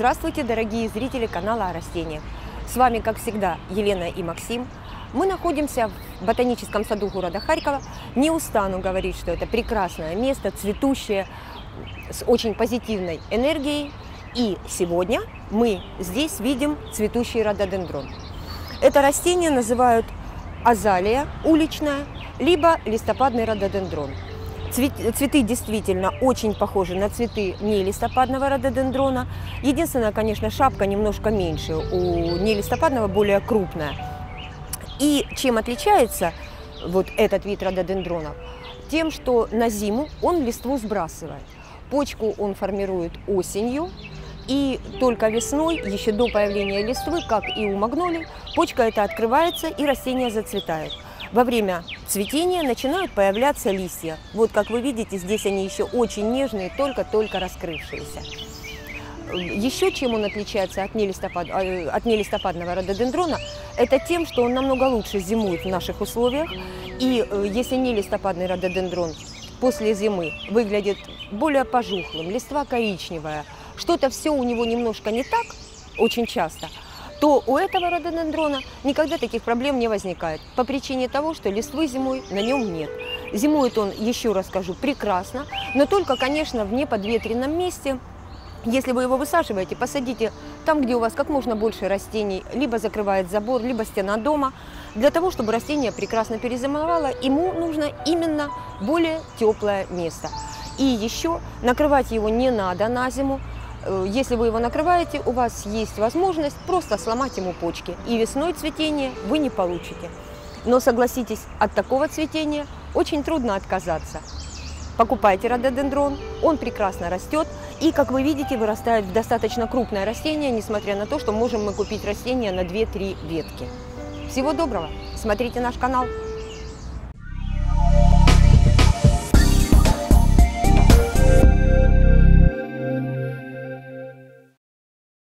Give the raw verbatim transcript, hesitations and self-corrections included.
Здравствуйте, дорогие зрители канала О Растениях. С вами, как всегда, Елена и Максим. Мы находимся в ботаническом саду города Харькова. Не устану говорить, что это прекрасное место, цветущее, с очень позитивной энергией. И сегодня мы здесь видим цветущий рододендрон. Это растение называют азалия уличная, либо листопадный рододендрон. Цветы действительно очень похожи на цветы нелистопадного рододендрона. Единственное, конечно, шапка немножко меньше, у нелистопадного более крупная. И чем отличается вот этот вид рододендронов? Тем, что на зиму он листву сбрасывает. Почку он формирует осенью, и только весной, еще до появления листвы, как и у магнолий, почка эта открывается и растение зацветает. Во время цветения начинают появляться листья. Вот как вы видите, здесь они еще очень нежные, только-только раскрывшиеся. Еще чем он отличается от нелистопадного, от нелистопадного рододендрона, это тем, что он намного лучше зимует в наших условиях. И если нелистопадный рододендрон после зимы выглядит более пожухлым, листва коричневая, что-то все у него немножко не так, очень часто, то у этого рододендрона никогда таких проблем не возникает по причине того, что листвы зимой на нем нет. Зимует он, еще раз скажу, прекрасно, но только, конечно, в неподветренном месте. Если вы его высаживаете, посадите там, где у вас как можно больше растений, либо закрывает забор, либо стена дома. Для того, чтобы растение прекрасно перезимовало, ему нужно именно более теплое место. И еще накрывать его не надо на зиму. Если вы его накрываете, у вас есть возможность просто сломать ему почки, и весной цветение вы не получите. Но согласитесь, от такого цветения очень трудно отказаться. Покупайте рододендрон, он прекрасно растет и, как вы видите, вырастает в достаточно крупное растение, несмотря на то, что можем мы купить растение на две-три ветки. Всего доброго! Смотрите наш канал!